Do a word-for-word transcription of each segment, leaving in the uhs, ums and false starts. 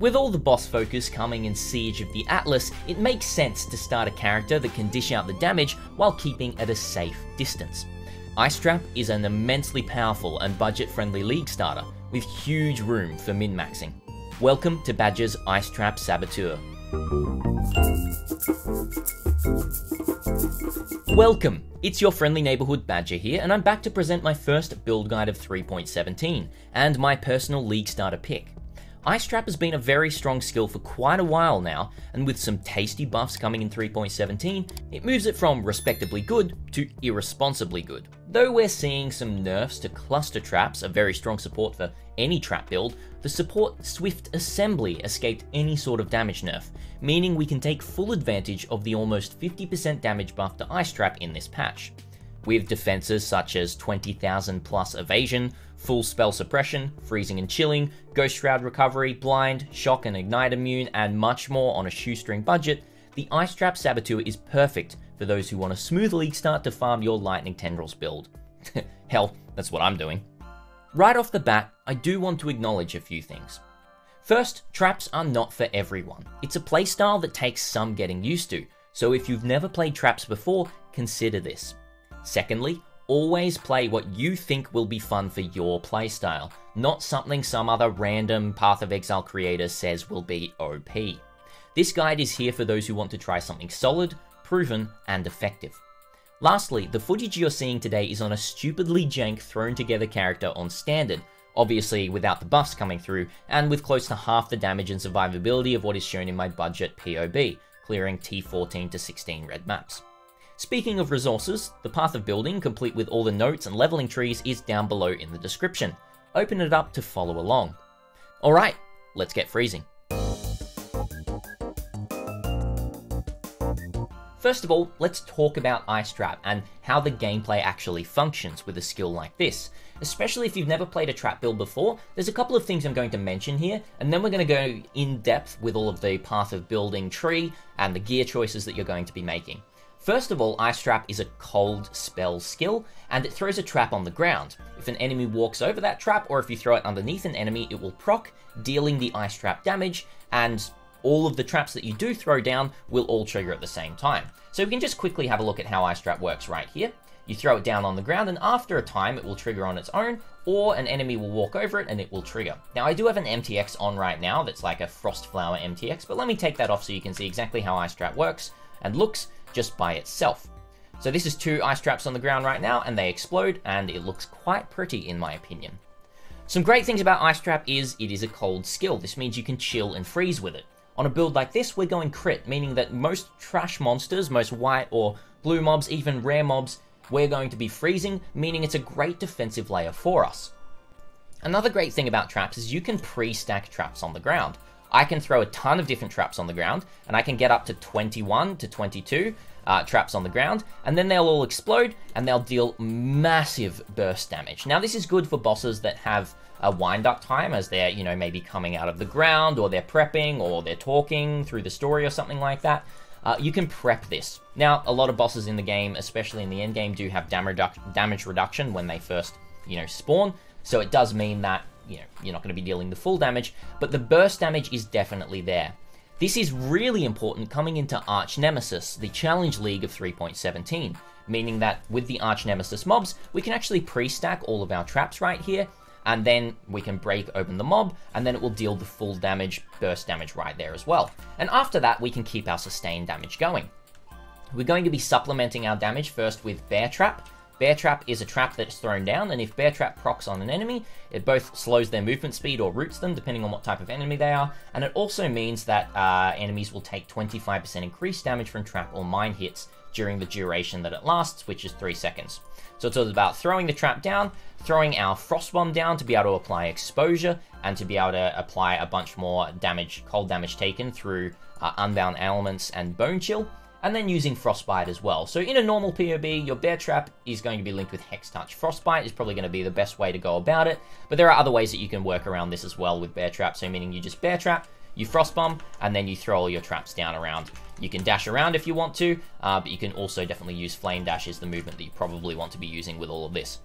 With all the boss focus coming in Siege of the Atlas, it makes sense to start a character that can dish out the damage while keeping at a safe distance. Ice Trap is an immensely powerful and budget-friendly League starter, with huge room for min-maxing. Welcome to Badger's Ice Trap Saboteur. Welcome! It's your friendly neighbourhood Badger here, and I'm back to present my first build guide of three point seventeen, and my personal League starter pick. Ice Trap has been a very strong skill for quite a while now, and with some tasty buffs coming in three point seventeen, it moves it from respectably good to irresponsibly good. Though we're seeing some nerfs to Cluster Traps, a very strong support for any trap build, the support Swift Assembly escaped any sort of damage nerf, meaning we can take full advantage of the almost fifty percent damage buff to Ice Trap in this patch. With defenses such as twenty thousand plus evasion, full spell suppression, freezing and chilling, ghost shroud recovery, blind, shock and ignite immune, and much more on a shoestring budget, the Ice Trap Saboteur is perfect for those who want a smooth League start to farm your Lightning Tendrils build. Hell, that's what I'm doing. Right off the bat, I do want to acknowledge a few things. First, traps are not for everyone. It's a playstyle that takes some getting used to, so if you've never played traps before, consider this. Secondly, always play what you think will be fun for your playstyle, not something some other random Path of Exile creator says will be O P. This guide is here for those who want to try something solid, proven, and effective. Lastly, the footage you're seeing today is on a stupidly jank thrown together character on standard, obviously without the buffs coming through, and with close to half the damage and survivability of what is shown in my budget P O B, clearing T fourteen to sixteen red maps. Speaking of resources, the path of building, complete with all the notes and leveling trees, is down below in the description. Open it up to follow along. Alright, let's get freezing. First of all, let's talk about Ice Trap and how the gameplay actually functions with a skill like this. Especially if you've never played a trap build before, there's a couple of things I'm going to mention here, and then we're going to go in depth with all of the path of building tree and the gear choices that you're going to be making. First of all, Ice Trap is a cold spell skill, and it throws a trap on the ground. If an enemy walks over that trap, or if you throw it underneath an enemy, it will proc, dealing the Ice Trap damage, and all of the traps that you do throw down will all trigger at the same time. So we can just quickly have a look at how Ice Trap works right here. You throw it down on the ground, and after a time, it will trigger on its own, or an enemy will walk over it and it will trigger. Now, I do have an M T X on right now that's like a Frost Flower M T X, but let me take that off so you can see exactly how Ice Trap works and looks just by itself. So this is two ice traps on the ground right now, and they explode, and it looks quite pretty in my opinion. Some great things about Ice Trap is it is a cold skill. This means you can chill and freeze with it. On a build like this, we're going crit, meaning that most trash monsters, most white or blue mobs, even rare mobs, we're going to be freezing, meaning it's a great defensive layer for us. Another great thing about traps is you can pre-stack traps on the ground. I can throw a ton of different traps on the ground, and I can get up to twenty-one to twenty-two uh, traps on the ground, and then they'll all explode, and they'll deal massive burst damage. Now, this is good for bosses that have a wind-up time, as they're, you know, maybe coming out of the ground, or they're prepping, or they're talking through the story or something like that. Uh, you can prep this. Now, a lot of bosses in the game, especially in the end game, do have damage, reduc damage reduction when they first, you know, spawn, so it does mean that you know, you're not going to be dealing the full damage, but the burst damage is definitely there. This is really important coming into Arch Nemesis, the Challenge League of three point seventeen, meaning that with the Arch Nemesis mobs, we can actually pre-stack all of our traps right here, and then we can break open the mob, and then it will deal the full damage, burst damage right there as well. And after that, we can keep our sustained damage going. We're going to be supplementing our damage first with Bear Trap. Bear Trap is a trap that's thrown down, and if Bear Trap procs on an enemy, it both slows their movement speed or roots them, depending on what type of enemy they are, and it also means that uh, enemies will take twenty-five percent increased damage from trap or mine hits during the duration that it lasts, which is three seconds. So it's all about throwing the trap down, throwing our Frost Bomb down to be able to apply exposure, and to be able to apply a bunch more damage, cold damage taken through uh, Unbound Ailments and Bone Chill, and then using Frostbite as well. So in a normal P O B, your Bear Trap is going to be linked with Hex Touch. Frostbite is probably going to be the best way to go about it, but there are other ways that you can work around this as well with Bear Trap, so meaning you just Bear Trap, you Frost Bomb, and then you throw all your traps down around. You can dash around if you want to, uh, but you can also definitely use Flame Dash as the movement that you probably want to be using with all of this.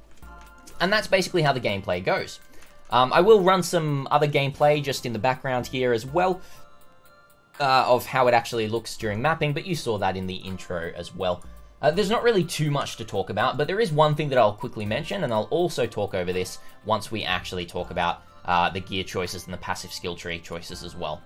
And that's basically how the gameplay goes. Um, I will run some other gameplay just in the background here as well, uh, of how it actually looks during mapping, but you saw that in the intro as well. Uh, there's not really too much to talk about, but there is one thing that I'll quickly mention, and I'll also talk over this once we actually talk about uh, the gear choices and the passive skill tree choices as well.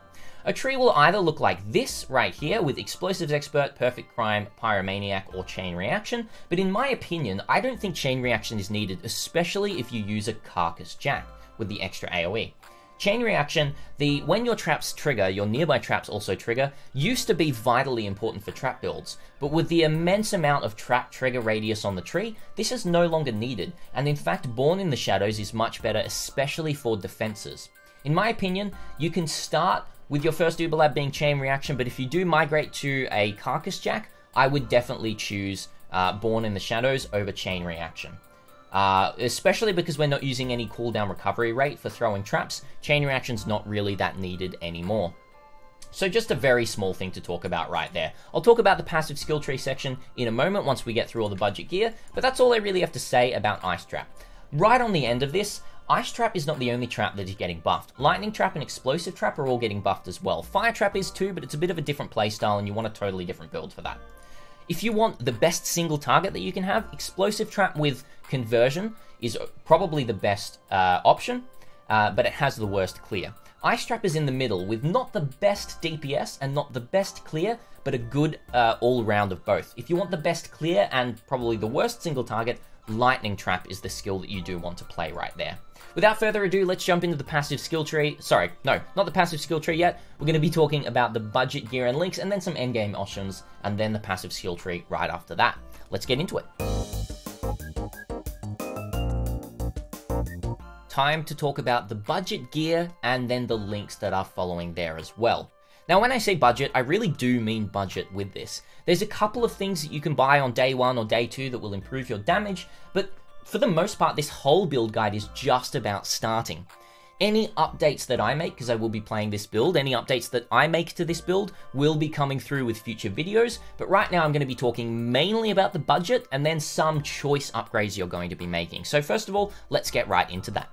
A tree will either look like this right here with Explosives Expert, Perfect Crime, Pyromaniac, or Chain Reaction, but in my opinion, I don't think Chain Reaction is needed, especially if you use a Carcass Jack with the extra A O E. Chain Reaction, the when your traps trigger, your nearby traps also trigger, used to be vitally important for trap builds, but with the immense amount of trap trigger radius on the tree, this is no longer needed, and in fact Born in the Shadows is much better, especially for defenses. In my opinion, you can start with your first Uber Lab being Chain Reaction, but if you do migrate to a Carcass Jack, I would definitely choose uh, Born in the Shadows over Chain Reaction. Uh, especially because we're not using any cooldown recovery rate for throwing traps, Chain Reaction's not really that needed anymore. So just a very small thing to talk about right there. I'll talk about the passive skill tree section in a moment once we get through all the budget gear, but that's all I really have to say about Ice Trap. Right on the end of this, Ice Trap is not the only trap that is getting buffed. Lightning Trap and Explosive Trap are all getting buffed as well. Fire Trap is too, but it's a bit of a different playstyle and you want a totally different build for that. If you want the best single target that you can have, Explosive Trap with Conversion is probably the best uh, option, uh, but it has the worst clear. Ice Trap is in the middle with not the best D P S and not the best clear, but a good uh, all-round of both. If you want the best clear and probably the worst single target, Lightning Trap is the skill that you do want to play right there. Without further ado, let's jump into the passive skill tree. Sorry, no, not the passive skill tree yet. We're going to be talking about the budget gear and links, and then some endgame options, and then the passive skill tree right after that. Let's get into it. Time to talk about the budget gear and then the links that are following there as well. Now, when I say budget, I really do mean budget with this. There's a couple of things that you can buy on day one or day two that will improve your damage, but for the most part, this whole build guide is just about starting. Any updates that I make, because I will be playing this build, any updates that I make to this build will be coming through with future videos, but right now I'm going to be talking mainly about the budget and then some choice upgrades you're going to be making. So first of all, let's get right into that.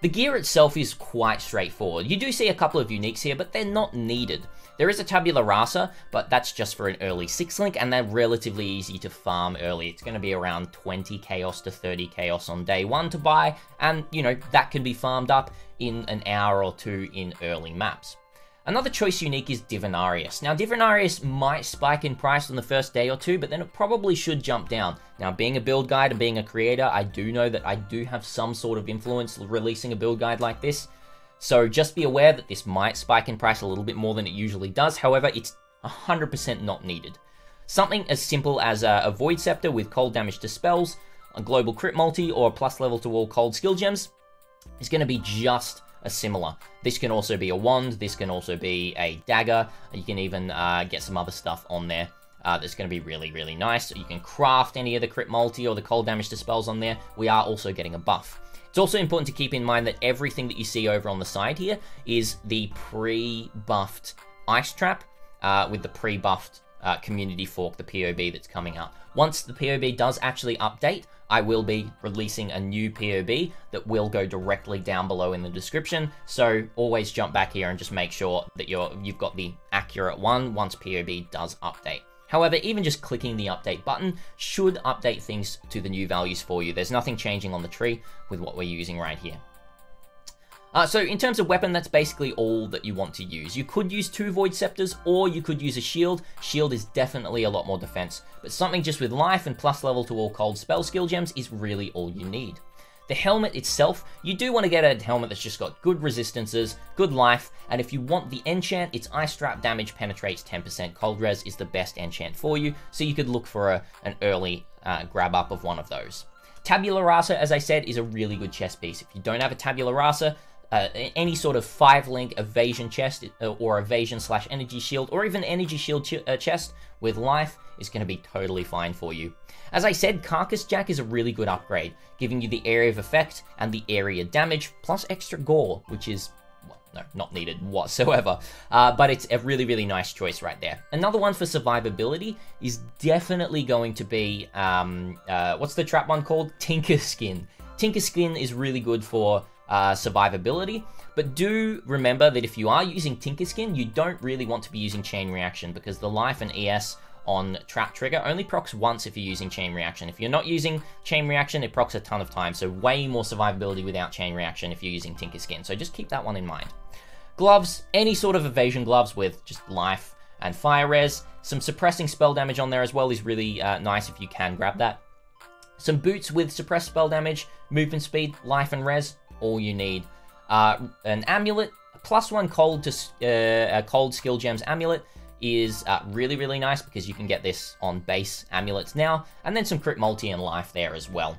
The gear itself is quite straightforward. You do see a couple of uniques here, but they're not needed. There is a Tabula Rasa, but that's just for an early six link, and they're relatively easy to farm early. It's going to be around twenty chaos to thirty chaos on day one to buy, and, you know, that can be farmed up in an hour or two in early maps. Another choice unique is Divinarius. Now, Divinarius might spike in price on the first day or two, but then it probably should jump down. Now, being a build guide and being a creator, I do know that I do have some sort of influence releasing a build guide like this. So just be aware that this might spike in price a little bit more than it usually does. However, it's one hundred percent not needed. Something as simple as a, a Void Scepter with cold damage to spells, a global crit multi, or a plus level to all cold skill gems is going to be just a similar. This can also be a wand, this can also be a dagger, you can even uh, get some other stuff on there. Uh, that's going to be really, really nice. So you can craft any of the crit multi or the cold damage to spells on there. We are also getting a buff. It's also important to keep in mind that everything that you see over on the side here is the pre-buffed Ice Trap uh, with the pre-buffed uh, community fork, the P O B that's coming up. Once the P O B does actually update, I will be releasing a new P O B that will go directly down below in the description. So always jump back here and just make sure that you're, you've got the accurate one once P O B does update. However, even just clicking the update button should update things to the new values for you. There's nothing changing on the tree with what we're using right here. Uh, so in terms of weapon, that's basically all that you want to use. You could use two Void Scepters, or you could use a shield. Shield is definitely a lot more defense, but something just with life and plus level to all cold spell skill gems is really all you need. The helmet itself, you do want to get a helmet that's just got good resistances, good life, and if you want the enchant, its Ice Trap damage penetrates ten percent cold res is the best enchant for you, so you could look for a, an early uh, grab up of one of those. Tabula Rasa, as I said, is a really good chest piece. If you don't have a Tabula Rasa, uh, any sort of five link evasion chest or evasion slash energy shield, or even energy shield ch uh, chest with life is going to be totally fine for you. As I said, Carcass Jack is a really good upgrade, giving you the area of effect and the area damage, plus extra gore, which is, well, no, not needed whatsoever. Uh, but it's a really, really nice choice right there. Another one for survivability is definitely going to be, um, uh, what's the trap one called? Tinker Skin. Tinker Skin is really good for uh, survivability. But do remember that if you are using Tinker Skin, you don't really want to be using Chain Reaction, because the life and E S on Trap Trigger only procs once if you're using Chain Reaction. If you're not using Chain Reaction, it procs a ton of times, so way more survivability without Chain Reaction if you're using Tinker Skin. So just keep that one in mind. Gloves, any sort of evasion gloves with just life and fire res. Some suppressing spell damage on there as well is really uh, nice if you can grab that. Some boots with suppressed spell damage, movement speed, life and res, all you need. Uh, an amulet, plus one cold to uh, a cold skill gems amulet is uh, really, really nice because you can get this on base amulets now. And then some crit multi and life there as well.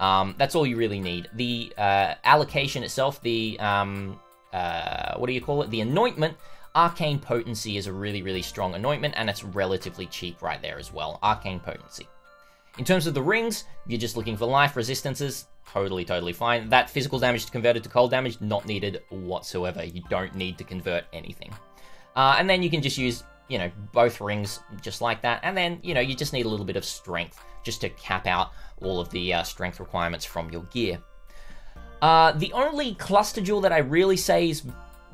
Um, that's all you really need. The uh, allocation itself, the, um, uh, what do you call it? The anointment, Arcane Potency is a really, really strong anointment, and it's relatively cheap right there as well. Arcane Potency. In terms of the rings, you're just looking for life resistances. Totally, totally fine. That physical damage converted to cold damage, not needed whatsoever. You don't need to convert anything. Uh, and then you can just use, you know, both rings just like that. And then, you know, you just need a little bit of strength just to cap out all of the uh, strength requirements from your gear. Uh, the only cluster jewel that I really say is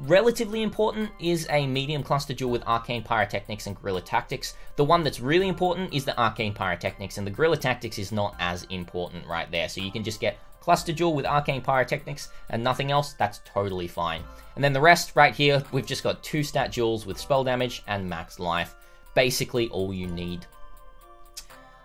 relatively important is a medium cluster jewel with Arcane Pyrotechnics and Guerrilla Tactics. The one that's really important is the Arcane Pyrotechnics, and the Guerrilla Tactics is not as important right there. So you can just get cluster jewel with Arcane Pyrotechnics and nothing else. That's totally fine. And then the rest right here, we've just got two stat jewels with spell damage and max life. Basically all you need.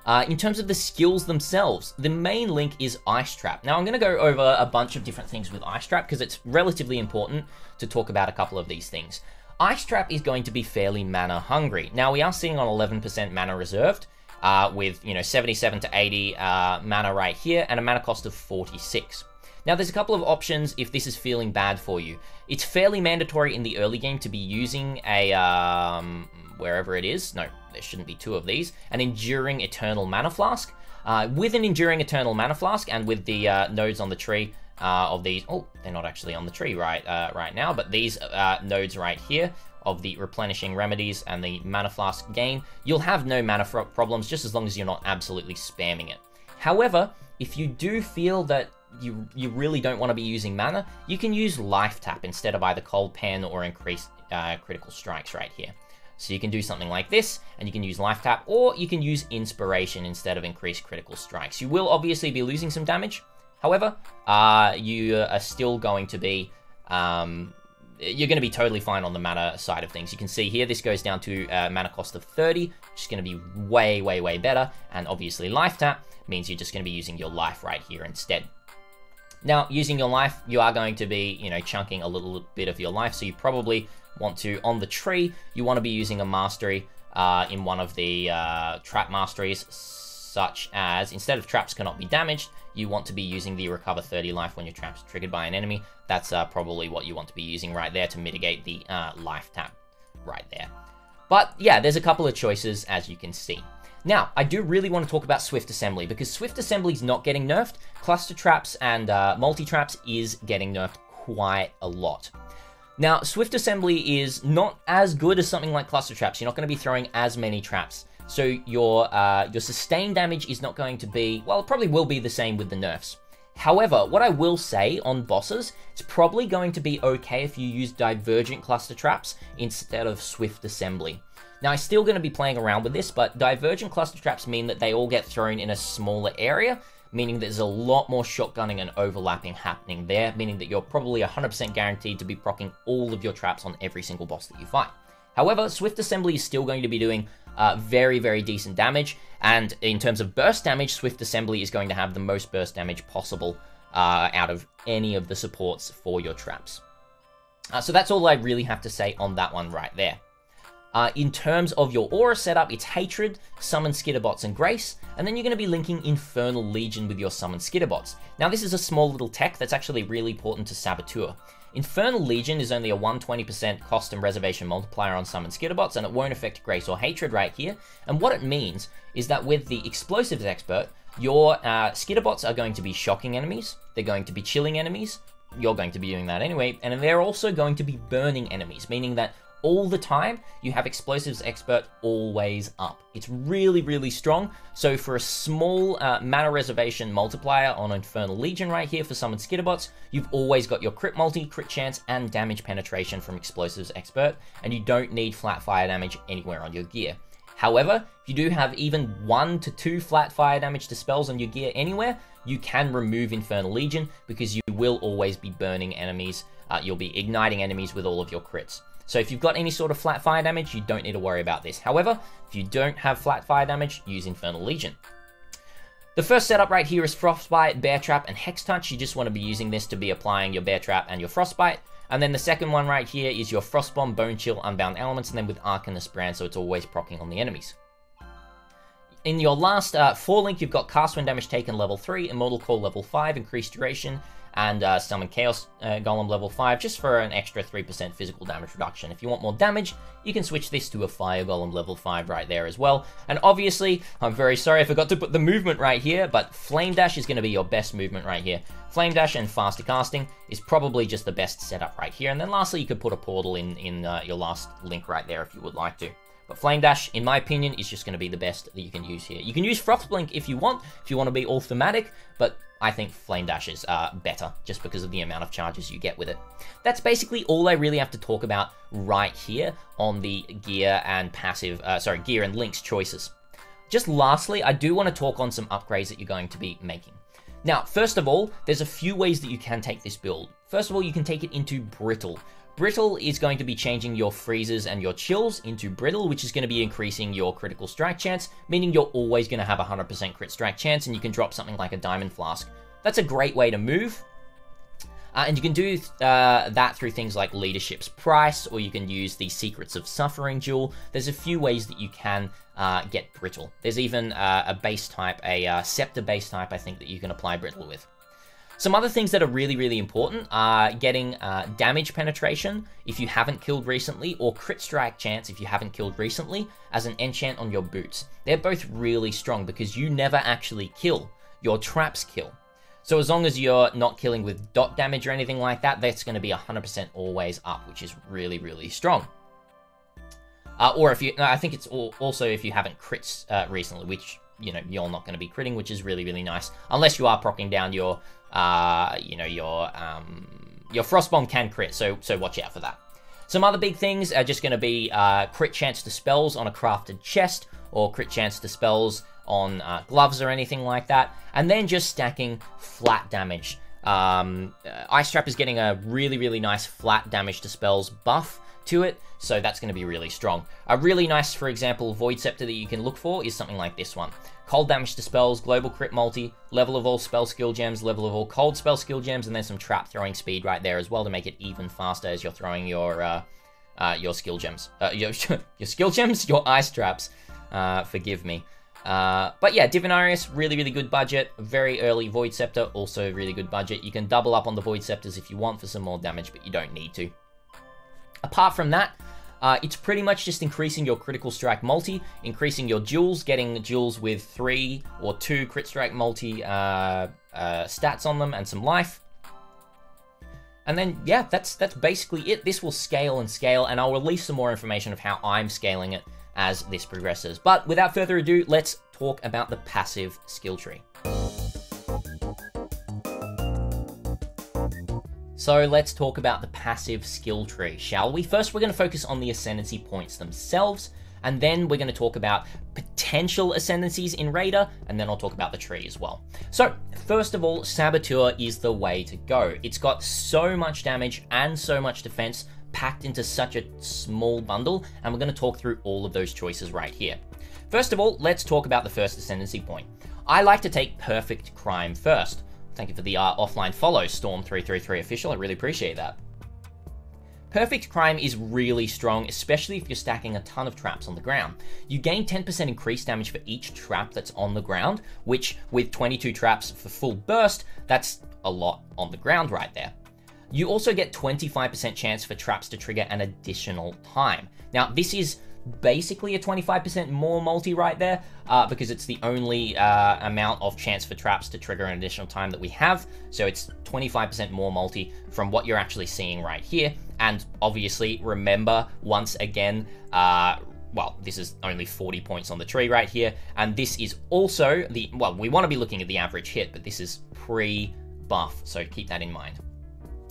Uh, in terms of the skills themselves, the main link is Ice Trap. Now I'm going to go over a bunch of different things with Ice Trap because it's relatively important to talk about a couple of these things. Ice Trap is going to be fairly mana hungry. Now we are sitting on eleven percent mana reserved uh, with, you know, seventy-seven to eighty uh, mana right here and a mana cost of forty-six. Now there's a couple of options if this is feeling bad for you. It's fairly mandatory in the early game to be using a, um, wherever it is, no, there shouldn't be two of these, an Enduring Eternal Mana Flask. Uh, with an Enduring Eternal Mana Flask and with the uh, nodes on the tree uh, of these, oh, they're not actually on the tree right, uh, right now, but these uh, nodes right here of the Replenishing Remedies and the Mana Flask gain, you'll have no mana problems just as long as you're not absolutely spamming it. However, if you do feel that You, you really don't want to be using mana, you can use Life Tap instead of either Cold Pen or increased uh, critical strikes right here. So you can do something like this, and you can use Life Tap, or you can use Inspiration instead of increased critical strikes. You will obviously be losing some damage, however, uh, you are still going to be, um, you're going to be totally fine on the mana side of things. You can see here, this goes down to a mana cost of thirty, which is going to be way, way, way better, and obviously Life Tap means you're just going to be using your life right here instead. Now, using your life, you are going to be, you know, chunking a little bit of your life, so you probably want to, on the tree, you want to be using a mastery uh, in one of the uh, trap masteries, such as, instead of traps cannot be damaged, you want to be using the recover thirty life when your trap's triggered by an enemy. That's uh, probably what you want to be using right there to mitigate the uh, life tap right there. But yeah, there's a couple of choices, as you can see. Now, I do really want to talk about Swift Assembly, because Swift Assembly is not getting nerfed. Cluster Traps and uh, Multi-Traps is getting nerfed quite a lot. Now, Swift Assembly is not as good as something like Cluster Traps. You're not going to be throwing as many traps. So your, uh, your sustained damage is not going to be, well, it probably will be the same with the nerfs. However, what I will say on bosses, it's probably going to be okay if you use Divergent Cluster Traps instead of Swift Assembly. Now, I'm still going to be playing around with this, but Divergent Cluster Traps mean that they all get thrown in a smaller area, meaning that there's a lot more shotgunning and overlapping happening there, meaning that you're probably one hundred percent guaranteed to be proccing all of your traps on every single boss that you fight. However, Swift Assembly is still going to be doing uh, very, very decent damage, and in terms of burst damage, Swift Assembly is going to have the most burst damage possible uh, out of any of the supports for your traps. Uh, so that's all I really have to say on that one right there. Uh, in terms of your aura setup, it's Hatred, Summon Skitterbots, and Grace, and then you're going to be linking Infernal Legion with your Summon Skitterbots. Now, this is a small little tech that's actually really important to Saboteur. Infernal Legion is only a one hundred twenty percent cost and reservation multiplier on Summon Skitterbots, and it won't affect Grace or Hatred right here. And what it means is that with the Explosives Expert, your uh, Skitterbots are going to be shocking enemies, they're going to be chilling enemies, you're going to be doing that anyway, and they're also going to be burning enemies, meaning that all the time, you have Explosives Expert always up. It's really, really strong. So for a small uh, mana reservation multiplier on Infernal Legion right here for Summon Skitterbots, you've always got your crit multi, crit chance, and damage penetration from Explosives Expert, and you don't need flat fire damage anywhere on your gear. However, if you do have even one to two flat fire damage to spells on your gear anywhere, you can remove Infernal Legion because you will always be burning enemies. Uh, you'll be igniting enemies with all of your crits. So if you've got any sort of flat fire damage, you don't need to worry about this. However, if you don't have flat fire damage, use Infernal Legion. The first setup right here is Frostbite, Bear Trap, and Hex Touch. You just want to be using this to be applying your Bear Trap and your Frostbite. And then the second one right here is your Frost Bomb, Bone Chill, Unbound Ailments, and then with Arcanist Brand, so it's always proccing on the enemies. In your last uh, four link, you've got Cast When Damage Taken level three, Immortal Call level five, Increased Duration, and uh, Summon Chaos uh, Golem level five, just for an extra three percent physical damage reduction. If you want more damage, you can switch this to a Fire Golem level five right there as well. And obviously, I'm very sorry I forgot to put the movement right here, but Flame Dash is going to be your best movement right here. Flame Dash and Faster Casting is probably just the best setup right here. And then lastly, you could put a Portal in, in uh, your last link right there if you would like to. But Flame Dash, in my opinion, is just going to be the best that you can use here. You can use Frostblink if you want, if you want to be all thematic, but I think Flame Dash is uh, better just because of the amount of charges you get with it. That's basically all I really have to talk about right here on the gear and passive, uh, sorry, gear and links choices. Just lastly, I do want to talk on some upgrades that you're going to be making. Now, first of all, there's a few ways that you can take this build. First of all, you can take it into Brittle. Brittle is going to be changing your freezes and your chills into Brittle, which is going to be increasing your critical strike chance, meaning you're always going to have one hundred percent crit strike chance, and you can drop something like a Diamond Flask. That's a great way to move. Uh, and you can do uh, that through things like Leadership's Price, or you can use the Secrets of Suffering Jewel. There's a few ways that you can uh, get Brittle. There's even uh, a base type, a uh, Scepter base type, I think, that you can apply Brittle with. Some other things that are really, really important are getting uh, damage penetration if you haven't killed recently, or crit strike chance if you haven't killed recently, as an enchant on your boots. They're both really strong because you never actually kill. Your traps kill. So as long as you're not killing with dot damage or anything like that, that's going to be one hundred percent always up, which is really, really strong. Uh, or if you, I think it's also if you haven't crits uh, recently, which, you know, you're not going to be critting, which is really, really nice. Unless you are proccing down your, uh, you know, your um, your Frost Bomb can crit, so so watch out for that. Some other big things are just going to be uh, crit chance to spells on a crafted chest, or crit chance to spells on uh, gloves or anything like that. And then just stacking flat damage. Um, Ice Trap is getting a really, really nice flat damage to spells buff to it, so that's going to be really strong. A really nice, for example, Void Scepter that you can look for is something like this one. Cold damage to spells, global crit multi, level of all spell skill gems, level of all cold spell skill gems, and then some trap throwing speed right there as well to make it even faster as you're throwing your uh, uh, your skill gems. Uh, your, your skill gems? Your Ice Traps. Uh, forgive me. Uh, but yeah, Divinarius, really, really good budget. Very early Void Scepter, also really good budget. You can double up on the Void Scepters if you want for some more damage, but you don't need to. Apart from that, uh, it's pretty much just increasing your critical strike multi, increasing your duels, getting duels with three or two crit strike multi uh, uh, stats on them and some life. And then, yeah, that's that's basically it. This will scale and scale, and I'll release some more information of how I'm scaling it as this progresses. But without further ado, let's talk about the passive skill tree. So let's talk about the passive skill tree, shall we? First, we're going to focus on the ascendancy points themselves, and then we're going to talk about potential ascendancies in Raider, and then I'll talk about the tree as well. So first of all, Saboteur is the way to go. It's got so much damage and so much defense packed into such a small bundle, and we're going to talk through all of those choices right here. First of all, let's talk about the first ascendancy point. I like to take Perfect Crime first. Thank you for the uh, offline follow, Storm three three three official. I really appreciate that. Perfect Crime is really strong, especially if you're stacking a ton of traps on the ground. You gain ten percent increased damage for each trap that's on the ground, which with twenty-two traps for full burst, that's a lot on the ground right there. You also get twenty-five percent chance for traps to trigger an additional time. Now, this is basically a twenty-five percent more multi right there, uh, because it's the only uh, amount of chance for traps to trigger an additional time that we have. So it's twenty-five percent more multi from what you're actually seeing right here. And obviously, remember, once again, uh, well, this is only forty points on the tree right here. And this is also the, well, we want to be looking at the average hit, but this is pre-buff, so keep that in mind.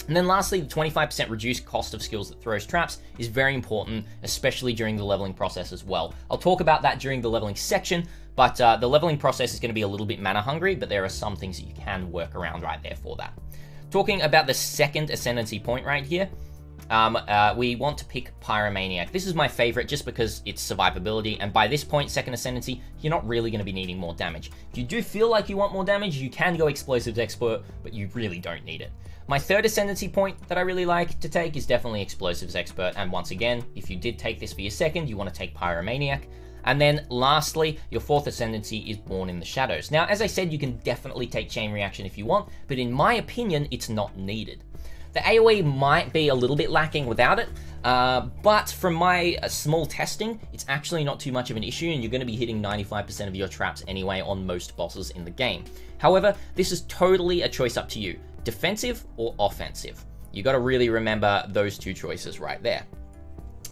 And then lastly, the twenty-five percent reduced cost of skills that throws traps is very important, especially during the leveling process as well. I'll talk about that during the leveling section, but uh, the leveling process is going to be a little bit mana hungry, but there are some things that you can work around right there for that. Talking about the second ascendancy point right here, um, uh, we want to pick Pyromaniac. This is my favorite just because it's survivability, and by this point, second ascendancy, you're not really going to be needing more damage. If you do feel like you want more damage, you can go Explosives Expert, but you really don't need it. My third ascendancy point that I really like to take is definitely Explosives Expert, and once again, if you did take this for your second, you want to take Pyromaniac. And then lastly, your fourth ascendancy is Born in the Shadows. Now, as I said, you can definitely take Chain Reaction if you want, but in my opinion, it's not needed. The A O E might be a little bit lacking without it, uh, but from my uh, small testing, it's actually not too much of an issue, and you're going to be hitting ninety-five percent of your traps anyway on most bosses in the game. However, this is totally a choice up to you. Defensive or offensive? You got to really remember those two choices right there.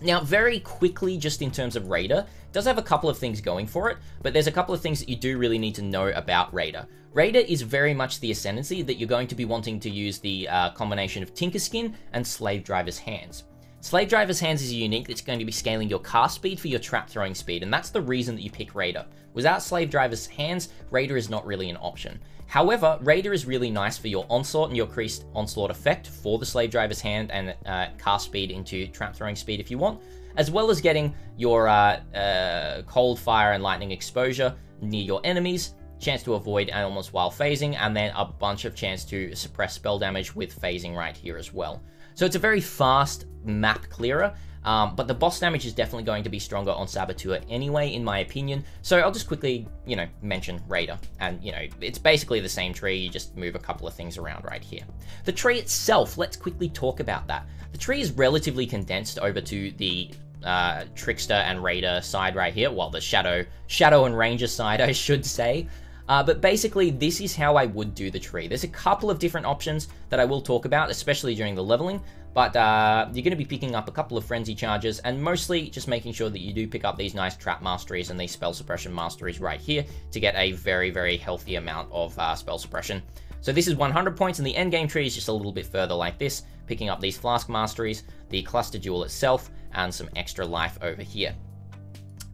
Now, very quickly, just in terms of Raider, it does have a couple of things going for it, but there's a couple of things that you do really need to know about Raider. Raider is very much the ascendancy that you're going to be wanting to use the uh, combination of Tinker Skin and Slave Driver's Hands. Slave Driver's Hands is unique. It's going to be scaling your cast speed for your trap throwing speed, and that's the reason that you pick Raider. Without Slave Driver's Hands, Raider is not really an option. However, Raider is really nice for your onslaught and your increased onslaught effect for the Slave Driver's Hand and uh, cast speed into trap throwing speed if you want, as well as getting your uh, uh, cold, fire, and lightning exposure near your enemies, chance to avoid ailments while phasing, and then a bunch of chance to suppress spell damage with phasing right here as well. So it's a very fast map clearer, um, but the boss damage is definitely going to be stronger on Saboteur anyway, in my opinion. So I'll just quickly, you know, mention Raider. And, you know, it's basically the same tree, you just move a couple of things around right here. The tree itself, let's quickly talk about that. The tree is relatively condensed over to the uh, Trickster and Raider side right here, well, the Shadow, Shadow and Ranger side, I should say. Uh, but basically, this is how I would do the tree. There's a couple of different options that I will talk about, especially during the leveling, but uh, you're going to be picking up a couple of Frenzy Charges, and mostly just making sure that you do pick up these nice Trap Masteries and these Spell Suppression Masteries right here to get a very, very healthy amount of uh, Spell Suppression. So this is one hundred points, and the endgame tree is just a little bit further like this, picking up these Flask Masteries, the Cluster Jewel itself, and some extra life over here.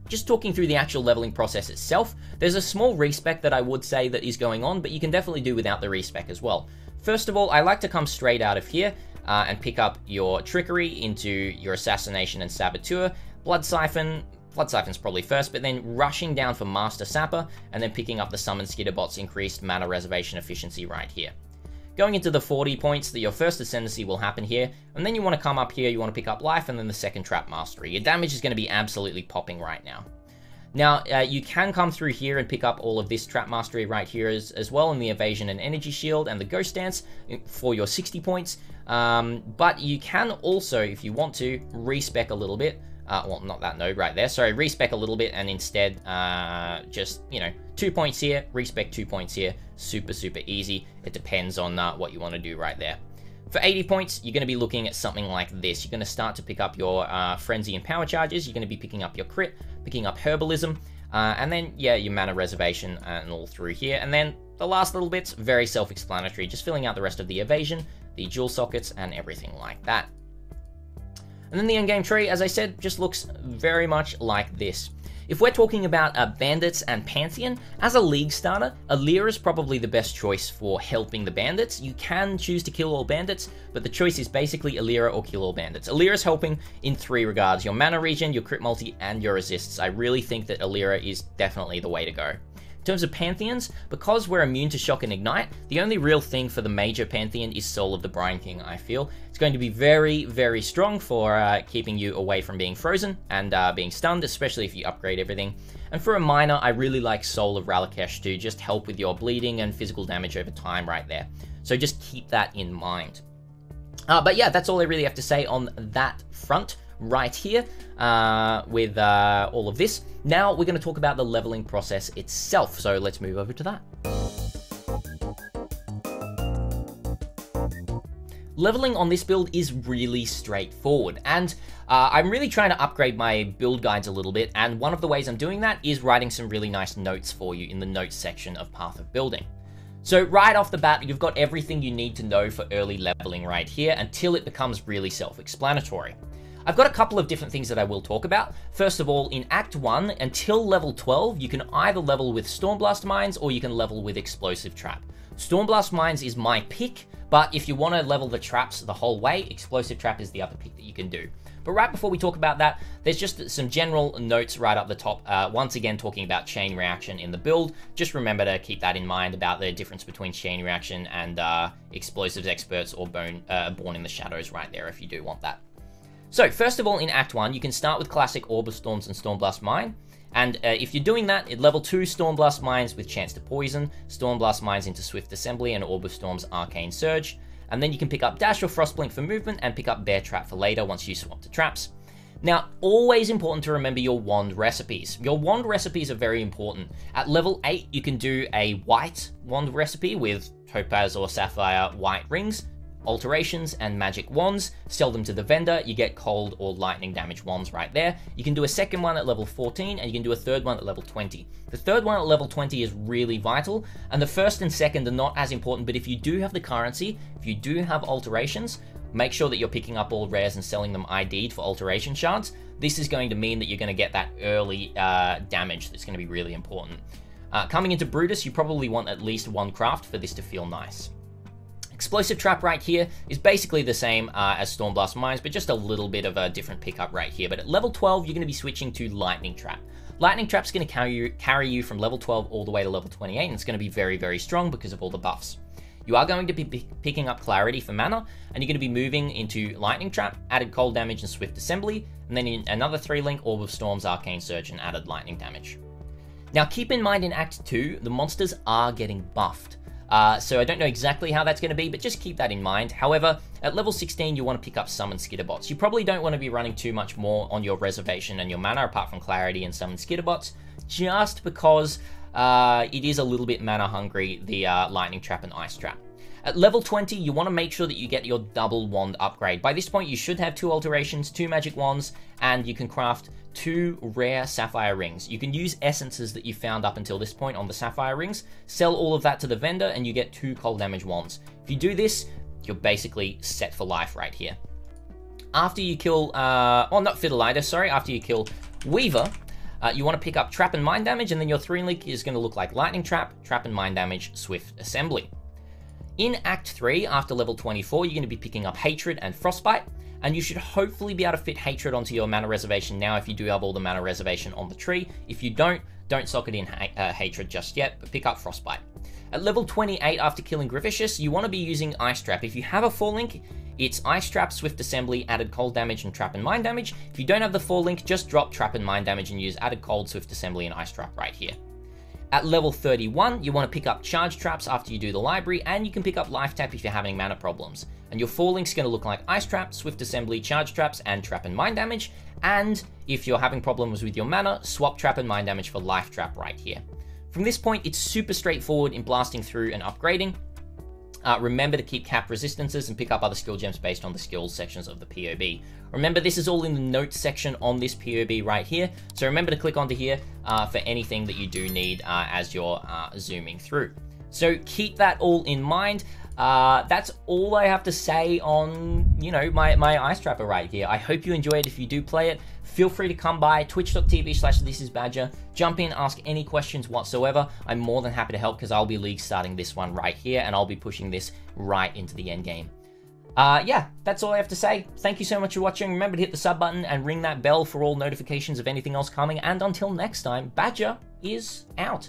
Just talking through the actual leveling process itself, there's a small respec that I would say that is going on, but you can definitely do without the respec as well. First of all, I like to come straight out of here uh, and pick up your Trickery into your Assassination and Saboteur, Blood Siphon, Blood Siphon's probably first, but then rushing down for Master Sapper, and then picking up the Summon Skitterbots increased mana reservation efficiency right here. Going into the forty points, that your first ascendancy will happen here, and then you want to come up here, you want to pick up life, and then the second trap mastery. Your damage is going to be absolutely popping right now. Now, uh, you can come through here and pick up all of this trap mastery right here as, as well, in the evasion and energy shield and the ghost dance for your sixty points. Um, but you can also, if you want to, respec a little bit. Uh, well, not that node right there. Sorry, respec a little bit, and instead uh, just, you know, two points here, respec two points here. Super, super easy. It depends on uh, what you want to do right there. For eighty points, you're going to be looking at something like this. You're going to start to pick up your uh, Frenzy and Power Charges. You're going to be picking up your crit, picking up Herbalism, uh, and then, yeah, your Mana Reservation and all through here. And then the last little bit's very self-explanatory, just filling out the rest of the evasion, the dual sockets, and everything like that. And then the endgame tree, as I said, just looks very much like this. If we're talking about uh, bandits and Pantheon, as a league starter, Alira is probably the best choice for helping the bandits. You can choose to kill all bandits, but the choice is basically Alira or kill all bandits. Alira is helping in three regards: your mana regen, your crit multi, and your resists. I really think that Alira is definitely the way to go. In terms of Pantheons, because we're immune to Shock and Ignite, the only real thing for the major Pantheon is Soul of the Brine King, I feel. It's going to be very, very strong for uh, keeping you away from being frozen and uh, being stunned, especially if you upgrade everything. And for a minor, I really like Soul of Ralakesh to just help with your bleeding and physical damage over time right there. So just keep that in mind. Uh, but yeah, that's all I really have to say on that front. right here uh, with uh, all of this. Now we're going to talk about the leveling process itself, so let's move over to that. Leveling on this build is really straightforward, and uh, I'm really trying to upgrade my build guides a little bit, and one of the ways I'm doing that is writing some really nice notes for you in the notes section of Path of Building. So right off the bat, you've got everything you need to know for early leveling right here until it becomes really self-explanatory. I've got a couple of different things that I will talk about. First of all, in Act one, until level twelve, you can either level with Stormblast Mines or you can level with Explosive Trap. Stormblast Mines is my pick, but if you want to level the traps the whole way, Explosive Trap is the other pick that you can do. But right before we talk about that, there's just some general notes right up the top, uh, once again talking about Chain Reaction in the build. Just remember to keep that in mind about the difference between Chain Reaction and uh, Explosives Experts or bone, uh, Born in the Shadows right there if you do want that. So, first of all, in Act one, you can start with Classic Orb Storms and Stormblast Mine. And uh, if you're doing that, at level two, Stormblast Mines with Chance to Poison, Stormblast Mines into Swift Assembly, and Orb of Storms Arcane Surge. And then you can pick up Dash or Frostblink for movement, and pick up Bear Trap for later once you swap to traps. Now, always important to remember your wand recipes. Your wand recipes are very important. At level eight, you can do a white wand recipe with topaz or sapphire white rings, alterations and magic wands. Sell them to the vendor, you get cold or lightning damage wands right there. You can do a second one at level fourteen, and you can do a third one at level twenty. The third one at level twenty is really vital, and the first and second are not as important, but if you do have the currency, if you do have alterations, make sure that you're picking up all rares and selling them I D'd for alteration shards. This is going to mean that you're going to get that early uh, damage that's going to be really important. Uh, coming into Brutus, you probably want at least one craft for this to feel nice. Explosive Trap right here is basically the same uh, as Stormblast Mines, but just a little bit of a different pickup right here. But at level twelve, you're going to be switching to Lightning Trap. Lightning Trap's going to carry you, carry you from level twelve all the way to level twenty-eight, and it's going to be very, very strong because of all the buffs. You are going to be p picking up Clarity for mana, and you're going to be moving into Lightning Trap, added cold damage and Swift Assembly, and then in another three link, Orb of Storms, Arcane Surge, and added lightning damage. Now keep in mind in Act two, the monsters are getting buffed. Uh, so I don't know exactly how that's going to be, but just keep that in mind. However, at level sixteen, you want to pick up Summon Skitterbots. You probably don't want to be running too much more on your reservation and your mana, apart from Clarity and Summon Skitterbots, just because uh, it is a little bit mana-hungry, the uh, Lightning Trap and Ice Trap. At level twenty, you want to make sure that you get your double wand upgrade. By this point, you should have two alterations, two magic wands, and you can craft two rare sapphire rings. You can use essences that you found up until this point on the sapphire rings, sell all of that to the vendor, and you get two cold damage wands. If you do this, you're basically set for life right here. After you kill, uh, oh, not Fiddleider, sorry, after you kill Weaver, uh, you want to pick up Trap and Mind Damage, and then your three link is going to look like Lightning Trap, Trap and Mind Damage, Swift Assembly. In Act three, after level twenty-four, you're going to be picking up Hatred and Frostbite, and you should hopefully be able to fit Hatred onto your mana reservation now if you do have all the mana reservation on the tree. If you don't, don't socket in ha uh, Hatred just yet, but pick up Frostbite. At level twenty-eight, after killing Gravicious, you want to be using Ice Trap. If you have a four link, it's Ice Trap, Swift Assembly, added cold damage, and Trap and Mind Damage. If you don't have the four link, just drop Trap and Mind Damage and use added cold, Swift Assembly, and Ice Trap right here. At level thirty-one, you want to pick up Charge Traps after you do the library, and you can pick up Life Tap if you're having mana problems. And your four link's going to look like Ice Trap, Swift Assembly, Charge Traps, and Trap and Mind Damage. And if you're having problems with your mana, swap Trap and Mind Damage for Life Trap right here. From this point, it's super straightforward in blasting through and upgrading. Uh, remember to keep cap resistances and pick up other skill gems based on the skills sections of the P O B. Remember, this is all in the notes section on this P O B right here, so remember to click onto here uh, for anything that you do need uh, as you're uh, zooming through. So keep that all in mind. Uh, that's all I have to say on, you know, my, my Ice Trapper right here. I hope you enjoy it. If you do play it, feel free to come by twitch dot T V slash this is badger. Jump in, ask any questions whatsoever. I'm more than happy to help because I'll be league starting this one right here, and I'll be pushing this right into the end game. Uh, yeah, that's all I have to say. Thank you so much for watching. Remember to hit the sub button and ring that bell for all notifications of anything else coming. And until next time, Badger is out.